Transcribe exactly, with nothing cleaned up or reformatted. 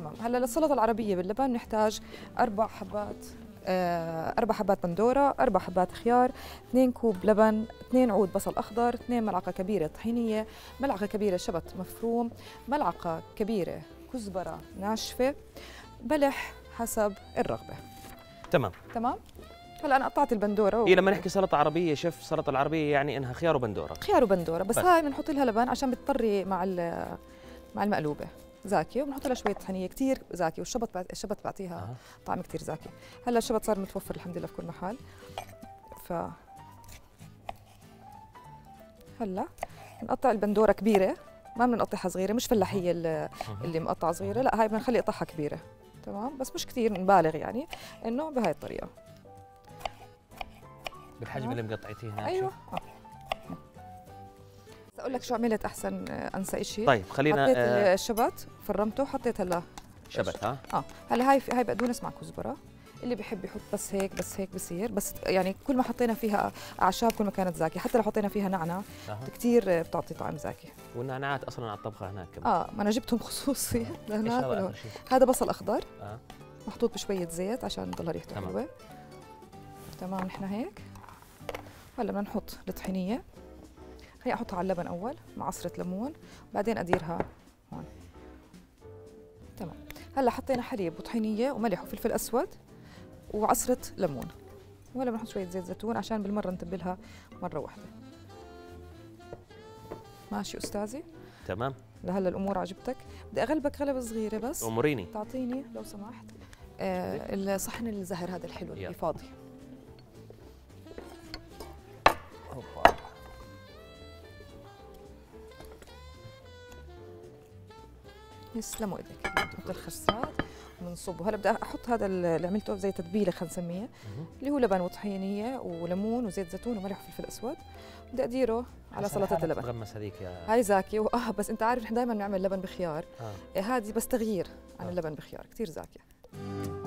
تمام. هلا للسلطه العربيه باللبن نحتاج اربع حبات أربع حبات بندورة، أربع حبات خيار، اثنين كوب لبن، اثنين عود بصل أخضر، اثنين ملعقة كبيرة طحينية، ملعقة كبيرة شبت مفروم، ملعقة كبيرة كزبرة ناشفة، بلح حسب الرغبة. تمام تمام. هلا أنا قطعت البندورة و... إيه لما نحكي سلطة عربية شيف، السلطة العربية يعني إنها خيار وبندورة. خيار وبندورة بس, بس. هاي بنحط لها لبن عشان بتطري مع مع المقلوبة. زاكي، وبنحط لها شويه طحينيه كثير زاكي، والشبت بع... الشبت بعطيها آه. طعم كثير زاكي. هلا الشبت صار متوفر الحمد لله في كل محل. ف هلا بنقطع البندوره كبيره، ما بنقطعها صغيره، مش فلاحيه اللي, اللي مقطعه صغيره، لا هاي بنخلي قطعها كبيره. تمام، بس مش كثير بنبالغ يعني، انه بهاي الطريقه بالحجم اللي مقطعتيه هناك. ايوه آه. اقول لك شو عملت احسن انسى شيء. طيب خلينا حطيت آه الشبت، فرمته وحطيت هلا شبت. ها اه هلا هاي هاي بقدونس مع كزبره، اللي بحب يحط بس هيك بس هيك بصير، بس يعني كل ما حطينا فيها اعشاب كل ما كانت زاكي، حتى لو حطينا فيها نعناع آه. كثير بتعطي طعم زاكي، والنعناعات اصلا على الطبخه هناك كمان. اه ما انا جبتهم خصوصي آه. لهناك. هذا بصل اخضر آه. محطوط بشويه زيت عشان تضل ريحته حلوه. تمام نحن هيك. هلا بدنا نحط الطحينيه، هي احطها على اللبن اول مع عصره ليمون، بعدين اديرها هون. تمام. هلا حطينا حليب وطحينيه وملح وفلفل اسود وعصره ليمون، وهلا بنحط شويه زيت زيتون عشان بالمره نتبلها مره واحده. ماشي استاذي؟ تمام. لهلا الامور عجبتك؟ بدي اغلبك غلبه صغيره بس. اموريني. تعطيني لو سمحت آه الصحن الزهر هذا الحلو اللي فاضي. يسلموا ايديك. بنحط الخسات وبنصبه. هلا بدي احط هذا اللي عملته زي تتبيله خلينا نسميه، اللي هو لبن وطحينيه وليمون وزيت زيتون وملح وفلفل اسود، بدي اديره على سلطه اللبن. تغمس هذيك يا هاي زاكي واه بس انت عارف نحن دائما بنعمل لبن بخيار، هذه آه. بس تغيير عن آه. اللبن بخيار كثير زاكيه.